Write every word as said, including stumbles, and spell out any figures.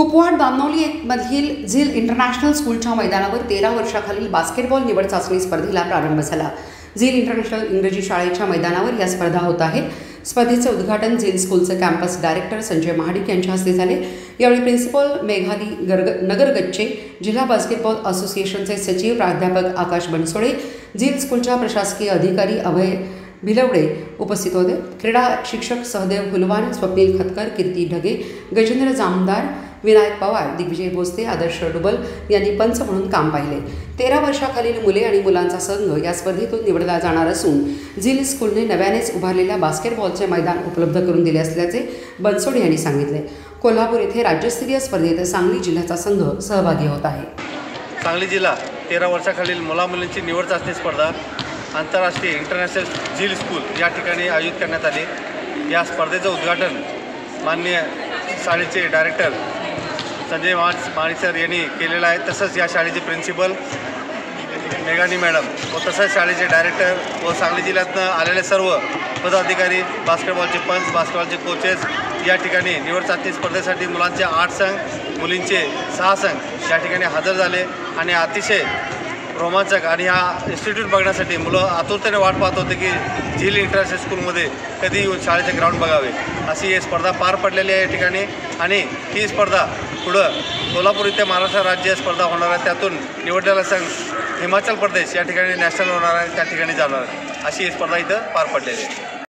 कुपवाड दामनोली मधील झील इंटरनॅशनल स्कूलच्या मैदानावर तेरा वर्षाखालील बास्केटबॉल निवड चाचणी स्पर्धेला प्रारंभ झाला. झील इंटरनॅशनल इंग्रजी शाळेच्या मैदानावर या स्पर्धा होत आहेत. स्पर्धेचं उद्घाटन झील स्कूलचे कॅम्पस डायरेक्टर संजय महाडिक यांच्या हस्ते झाले. यावेळी प्रिन्सिपल मेघा गर्ग नगरगच्चे, जिल्हा बास्केटबॉल असोसिएशनचे सचिव प्राध्यापक आकाश बनसोडे, झील स्कूलच्या प्रशासकीय अधिकारी अभय भिलवडे उपस्थित होते. क्रीडा शिक्षक सहदेव फुलवान, स्वप्नील खतकर, कीर्ती ढगे, गजेंद्र जामदार, विनायक पवार, दिग्विजय बोलते, आदर्श डुबल यांनी पंच म्हणून काम पाहिले. तेरा वर्षाखालील मुले आणि मुलांचा संघ या स्पर्धेतून निवडला जाणार असून झील स्कूलने नव्यानेच उभारलेल्या बास्केटबॉलचे मैदान उपलब्ध करून दिले असल्याचे बनसोडे यांनी सांगितले. कोल्हापूर येथे राज्यस्तरीय स्पर्धेत सांगली जिल्ह्याचा संघ सहभागी होत आहे. सांगली जिल्हा तेरा वर्षाखालील मुलामुलींची निवड चाचणी स्पर्धा आंतरराष्ट्रीय इंटरनॅशनल झील स्कूल या ठिकाणी आयोजित करण्यात आले. या स्पर्धेचं उद्घाटन मान्य शाळेचे डायरेक्टर संजय महाडिक सर यांनी केलेलं आहे. तसंच या शाळेचे प्रिन्सिपल मेघानी मॅडम व तसंच शाळेचे डायरेक्टर व सांगली जिल्ह्यातनं आलेले सर्व पदाधिकारी, बास्केटबॉलचे पंच, बास्केटबॉलचे कोचेस या ठिकाणी निवड चाचणी स्पर्धेसाठी मुलांचे आठ संघ, मुलींचे सहा संघ या ठिकाणी हजर झाले आणि अतिशय रोमांचक आणि हा इन्स्टिट्यूट बघण्यासाठी मुलं आतुरतेने वाट पाहत होते की झील इंटरनॅशनल स्कूलमध्ये कधी येऊन शाळेचे ग्राउंड बघावे. अशी ही स्पर्धा पार पडलेली आहे या ठिकाणी आणि ही स्पर्धा पुढं कोल्हापूर इथे महाराष्ट्र राज्य स्पर्धा होणार आहे. त्यातून निवडलेला संघ हिमाचल प्रदेश या ठिकाणी नॅशनल होणार आहे, त्या ठिकाणी जाणार आहे. अशी ही स्पर्धा इथं पार पडलेली आहे.